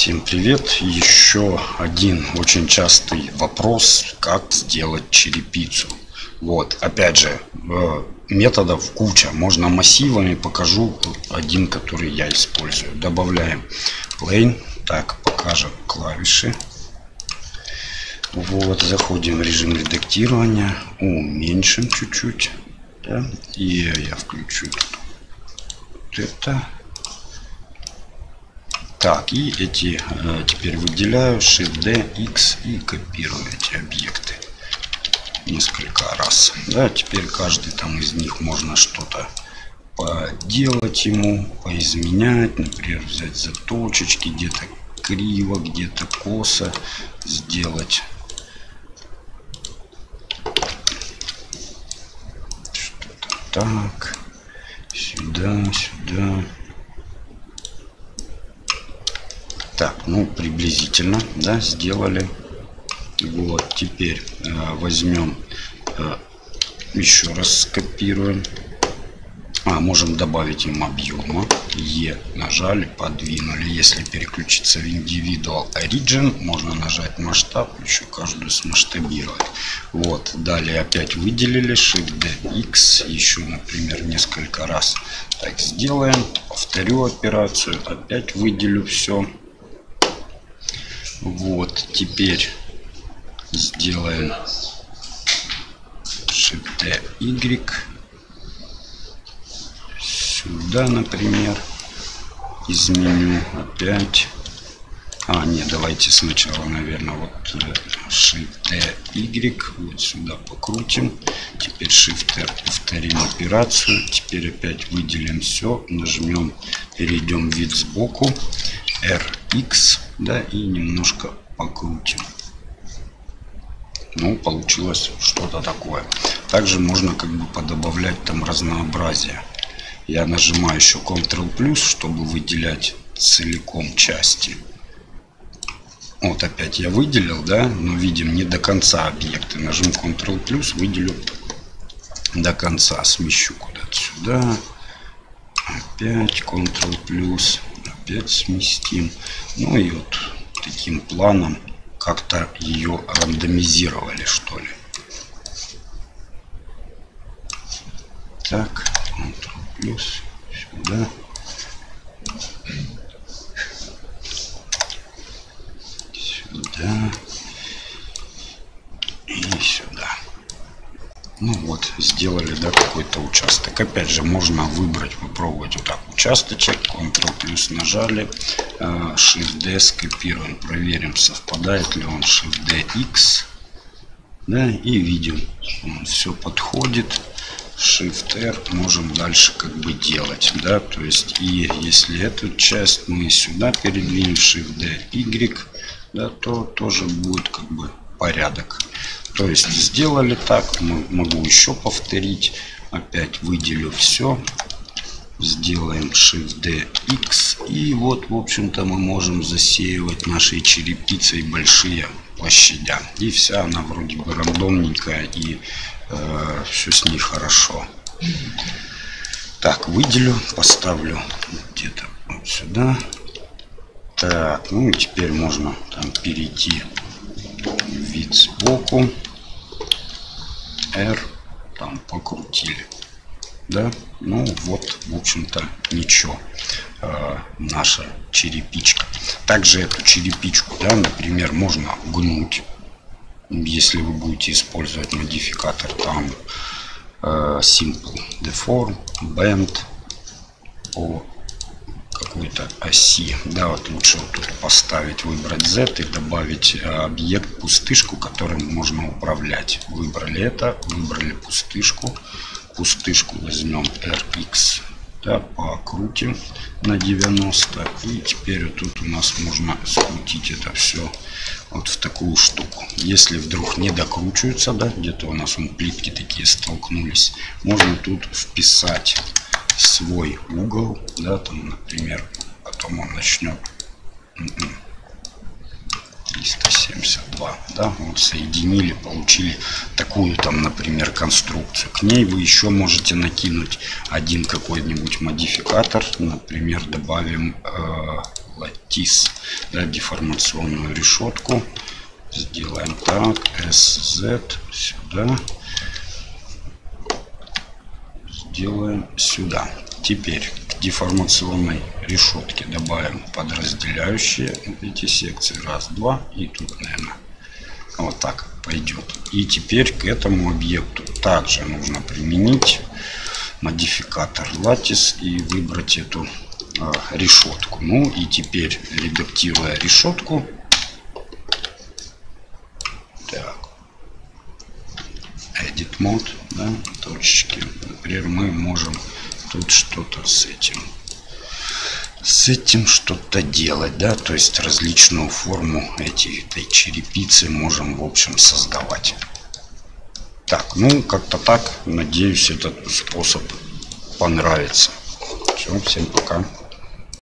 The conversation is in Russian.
Всем привет! Еще один очень частый вопрос, как сделать черепицу. Вот, опять же, методов куча, можно массивами, покажу один, который я использую. Добавляем plane, так, покажем клавиши. Вот, заходим в режим редактирования, уменьшим чуть-чуть, да? И я включу вот это. Так, и эти теперь выделяю, Shift-D, X и копирую эти объекты несколько раз. Да, теперь каждый там из них можно что-то поделать ему, поизменять, например, взять заточечки, где-то криво, где-то косо сделать. Что-то так, сюда, сюда. Так, ну приблизительно, да, сделали. Вот, теперь возьмем, еще раз скопируем. Можем добавить им объема. Е нажали, подвинули. Если переключиться в Individual Origin, можно нажать масштаб, еще каждую смасштабировать. Вот, далее опять выделили, Shift-D-X, еще, например, несколько раз. Так, сделаем, повторю операцию, опять выделю все. Вот, теперь сделаем Shift-Y сюда, например, изменю опять. Нет, давайте сначала, наверное, вот Shift-Y вот сюда покрутим. Теперь Shift-R, повторим операцию. Теперь опять выделим все, нажмем, перейдем в вид сбоку, RX, да, и немножко покрутим. Ну, получилось что-то такое. Также можно как бы подобавлять там разнообразие. Я нажимаю еще Ctrl+, чтобы выделять целиком части. Вот опять я выделил, да, но видим не до конца объекты. Нажму Ctrl+, выделю до конца, смещу куда-то сюда. Опять Ctrl+. Опять сместим. Ну и вот таким планом как-то ее рандомизировали, что ли. Так, Ctrl+, сюда. Сюда. И сюда. Ну вот, сделали, да, какой-то участок. Опять же, можно выбрать, попробовать вот так участочек. Ctrl+ нажали, Shift-D скопируем, проверим, совпадает ли он, Shift-D-X. Да, и видим, все подходит. Shift-R можем дальше как бы делать, да, то есть, и если эту часть мы сюда передвинем, Shift-D-Y, да, то тоже будет как бы порядок. То есть сделали так, могу еще повторить, опять выделю все, сделаем Shift-D-X, и вот, в общем-то, мы можем засеивать нашей черепицей большие площади. И вся она вроде бы рандомненькая, и все с ней хорошо. Так, выделю, поставлю где-то вот сюда. Так, ну и теперь можно там перейти. Вид сбоку, R, там покрутили, да, ну вот, в общем-то, ничего, наша черепичка. Также эту черепичку, да, например, можно гнуть, если вы будете использовать модификатор там Simple Deform, Bend по какой-то оси, да, вот лучше вот тут поставить, выбрать Z и добавить объект, пустышку, которым можно управлять. Выбрали это, выбрали пустышку, возьмем RX, да, покрутим на 90, и теперь вот тут у нас можно скрутить это все вот в такую штуку. Если вдруг не докручивается, да, где-то у нас плитки такие столкнулись, можно тут вписать свой угол, да, там, например, потом он начнет 370, 2. Да? Вот соединили, получили такую там, например, конструкцию. К ней вы еще можете накинуть один какой-нибудь модификатор. Например, добавим латис, да, деформационную решетку. Сделаем так, SZ сюда. Сделаем сюда. Теперь к деформационной решетке добавим подразделяющие эти секции. Раз, два. И тут, наверное, вот так пойдет. И теперь к этому объекту также нужно применить модификатор Lattice и выбрать эту решетку. Ну и теперь, редактируя решетку, Edit Mode, да, точечки. Например, мы можем тут что-то с этим что-то делать, да, то есть различную форму этой черепицы можем, в общем, создавать. Так, ну, как-то так. Надеюсь, этот способ понравится. Все, всем пока.